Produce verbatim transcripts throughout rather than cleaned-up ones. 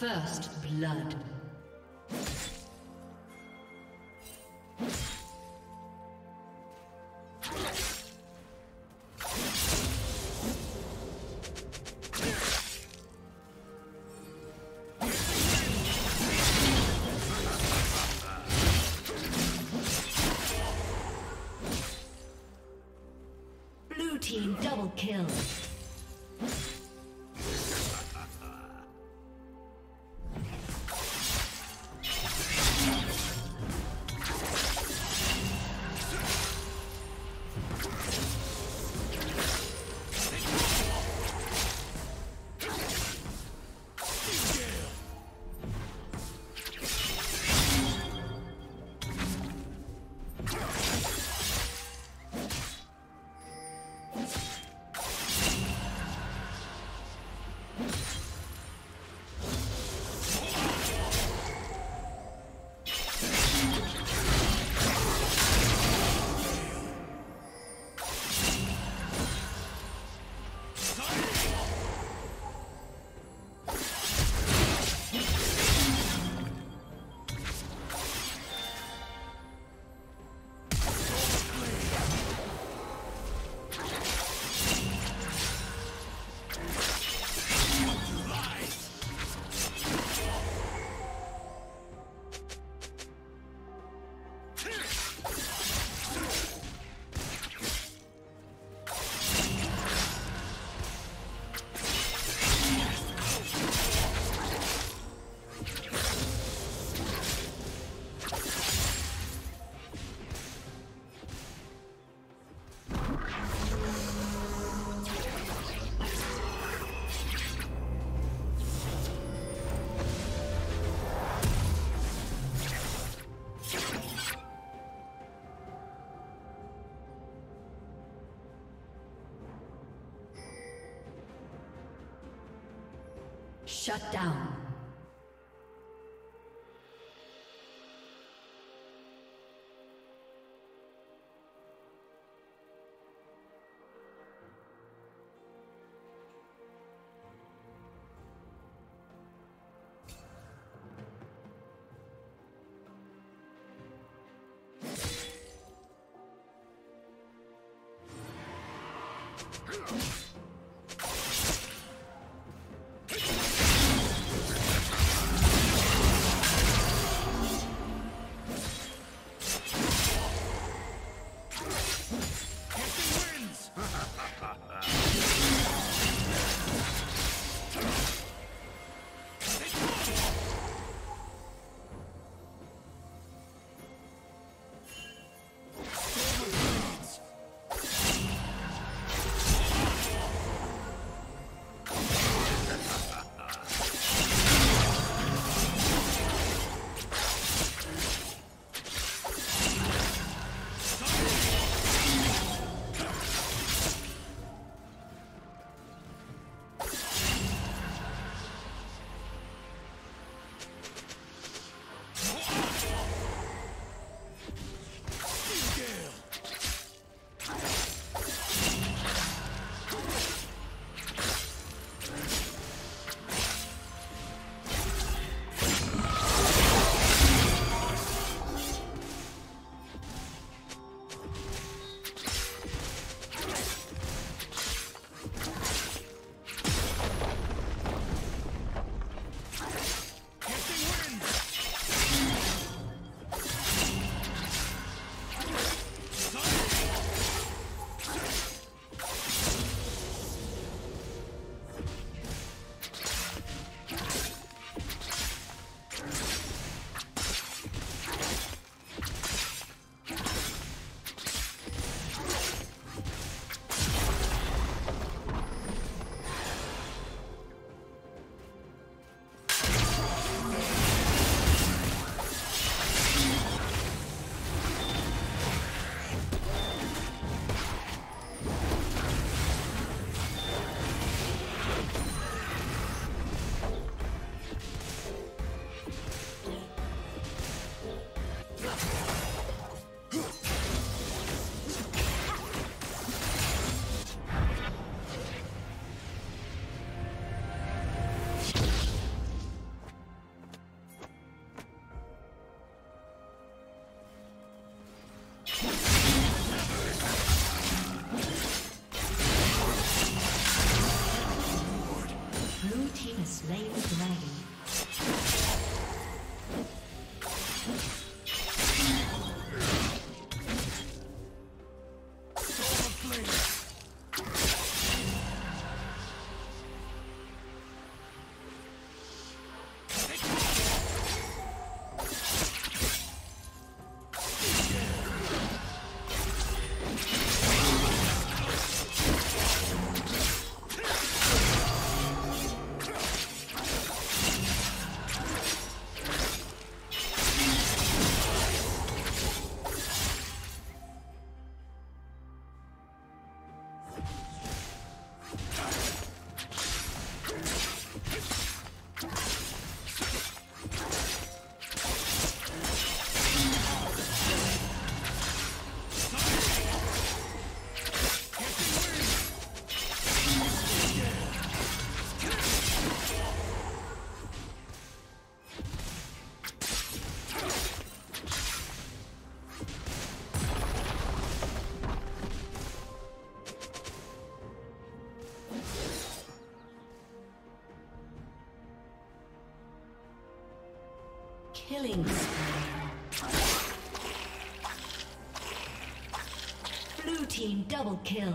First blood. Blue team double kill. Shut down. Killing spree. Blue team double kill.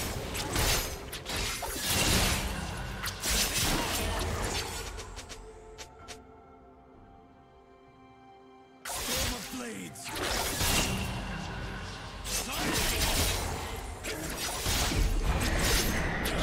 Storm of Blades. Red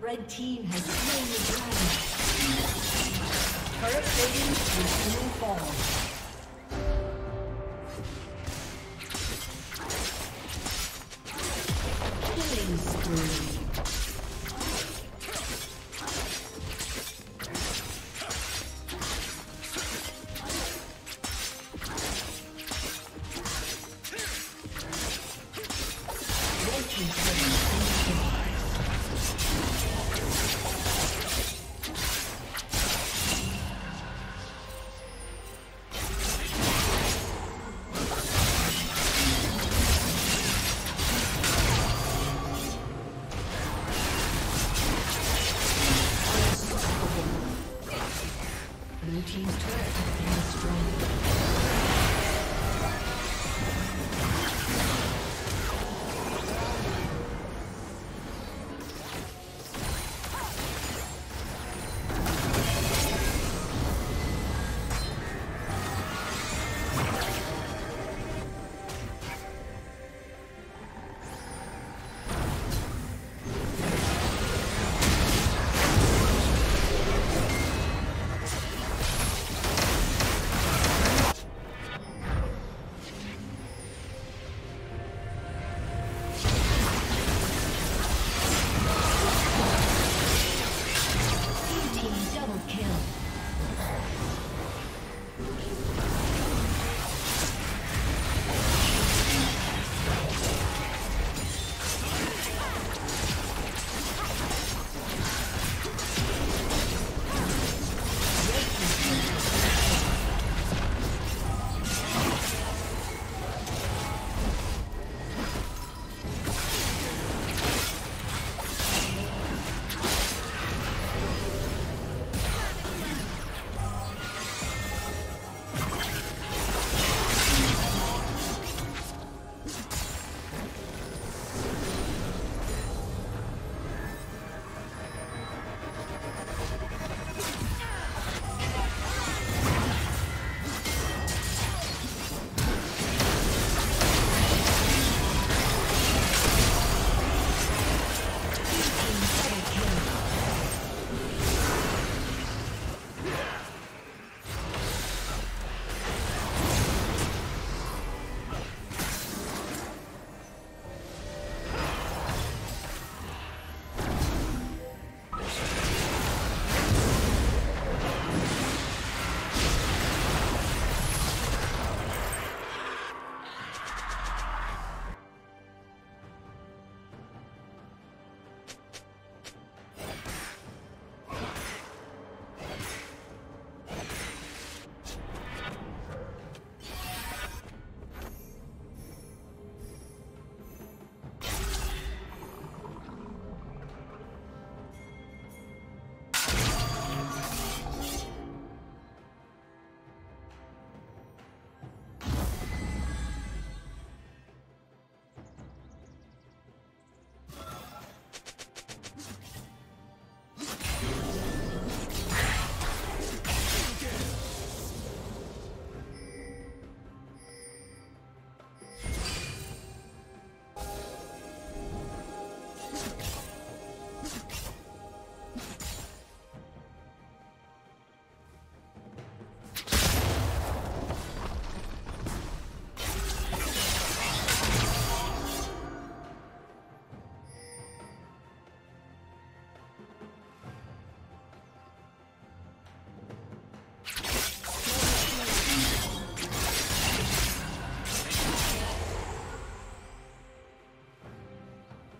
Red team has slain the dragon. Turret rating will soon fall.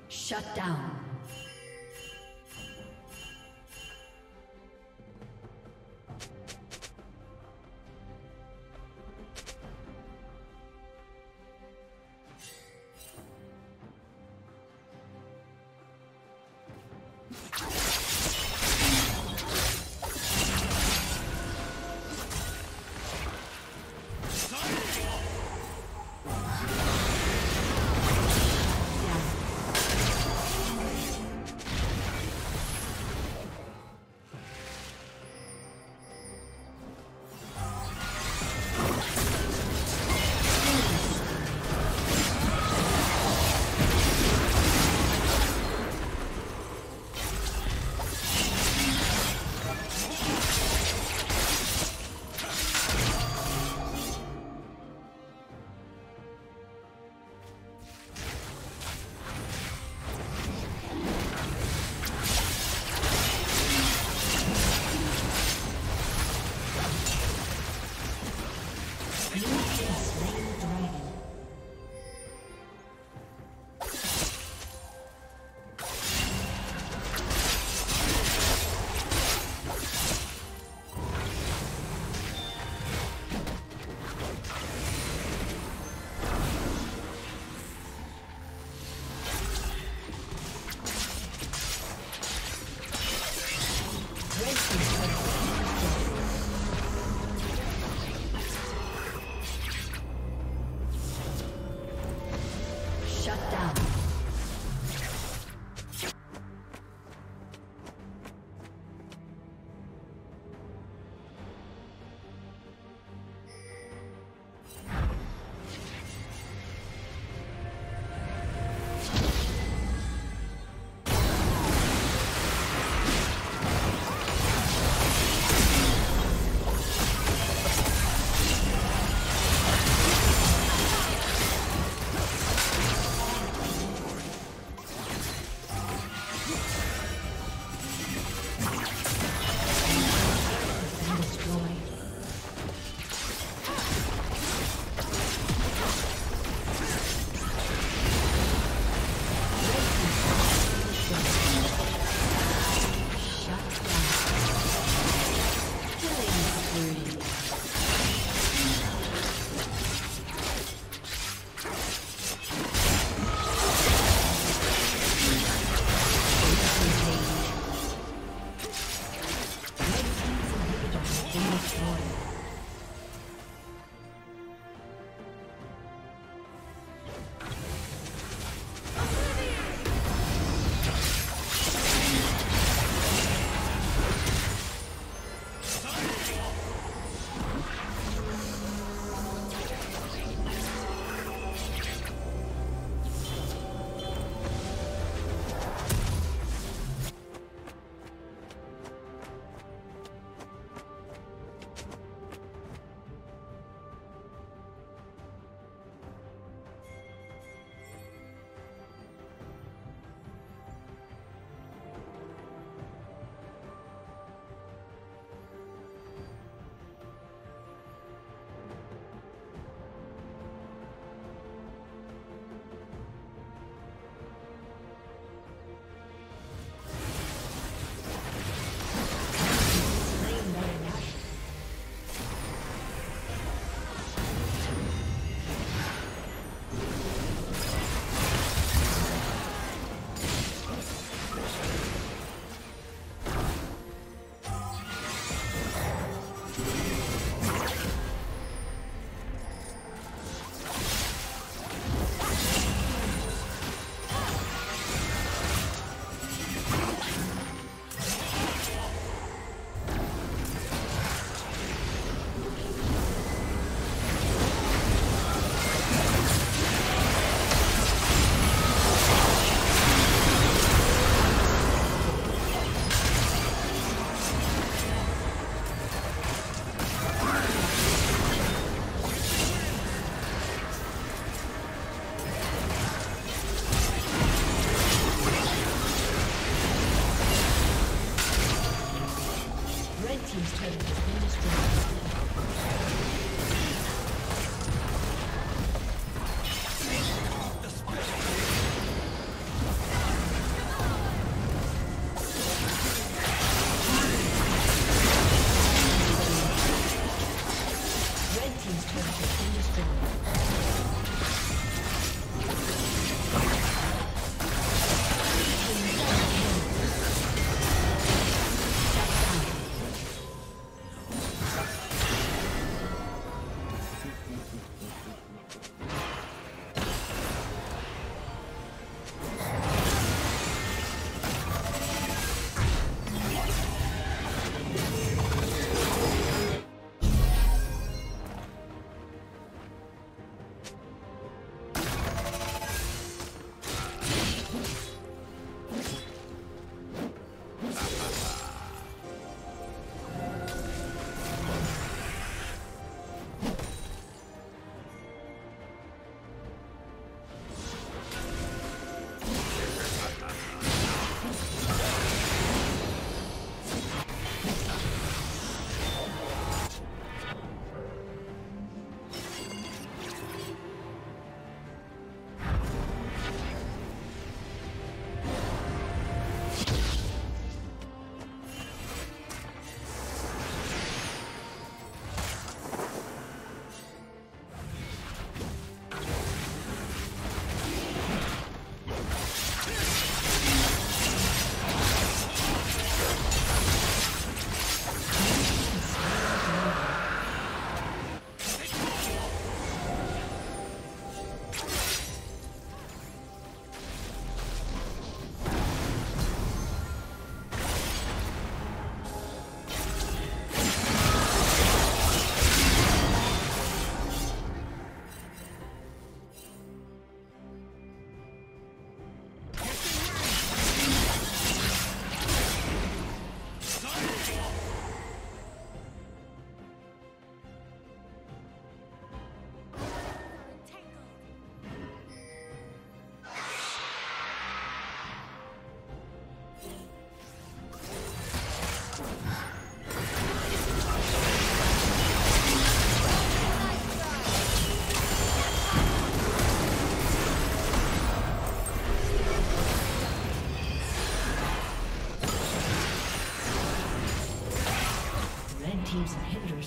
Shut down.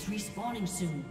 is respawning soon.